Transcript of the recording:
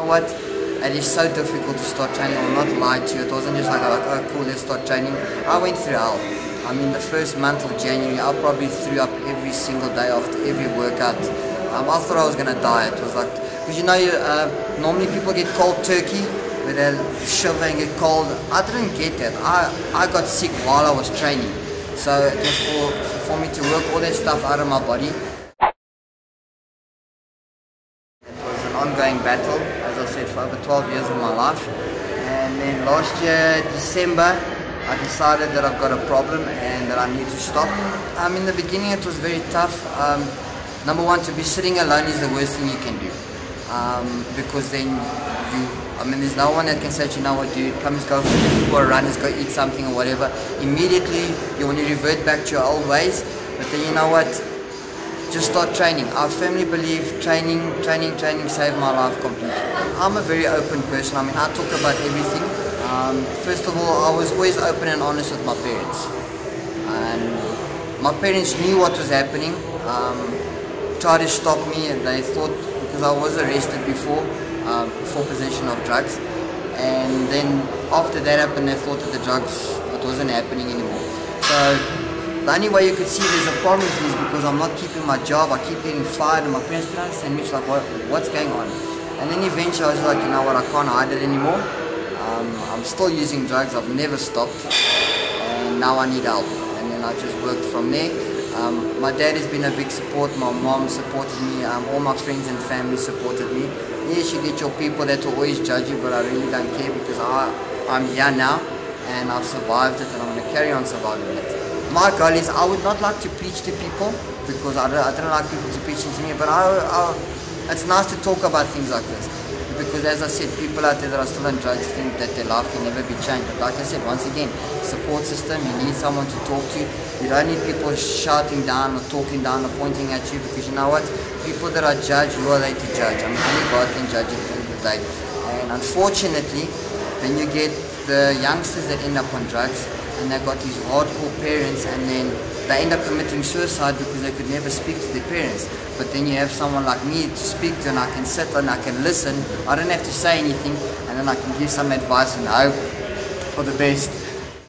You know what? It is so difficult to start training. I will not lie to you. It wasn't just like, oh cool, let's start training. I went through hell. I mean, the first month of January, I probably threw up every single day after every workout. I thought I was going to die. It was like, because you know, normally people get cold turkey, where they're shivering, get cold. I didn't get that. I got sick while I was training. So it was for me to work all that stuff out of my body. Ongoing battle, as I said, for over 12 years of my life. And then last year, December, I decided that I've got a problem and that I need to stop. In the beginning it was very tough. Number one, to be sitting alone is the worst thing you can do. Because then there's no one that can say, you know what, dude, come and go for a run, let's go eat something or whatever. Immediately, you want to revert back to your old ways, but then you know what, just start training. I firmly believe training saved my life completely. I'm a very open person. I talk about everything. First of all, I was always open and honest with my parents. And my parents knew what was happening, tried to stop me, and they thought, because I was arrested before, for possession of drugs. And then after that happened, they thought that the drugs, it wasn't happening anymore. So, the only way you could see there's a problem with me is because I'm not keeping my job, I keep getting fired, and my parents didn't understand me, like, what's going on? And then eventually I was like, you know what, I can't hide it anymore. I'm still using drugs, I've never stopped, and now I need help. And then I just worked from there. My dad has been a big support, my mom supported me, all my friends and family supported me. Yes, you get your people that will always judge you, but I really don't care because I'm here now, and I've survived it, and I'm going to carry on surviving it. My goal is, I would not like to preach to people, because I don't like people to preach into me, but it's nice to talk about things like this. Because as I said, people out there that are still on drugs think that their life can never be changed. But like I said, once again, support system, you need someone to talk to. You don't need people shouting down or talking down or pointing at you, because you know what? People that are judged, who are they to judge? Only God can judge at the end of the day. And unfortunately, when you get the youngsters that end up on drugs, and they've got these hardcore parents, and then they end up committing suicide because they could never speak to their parents. But then you have someone like me to speak to, and I can sit and I can listen, I don't have to say anything, and then I can give some advice and hope for the best.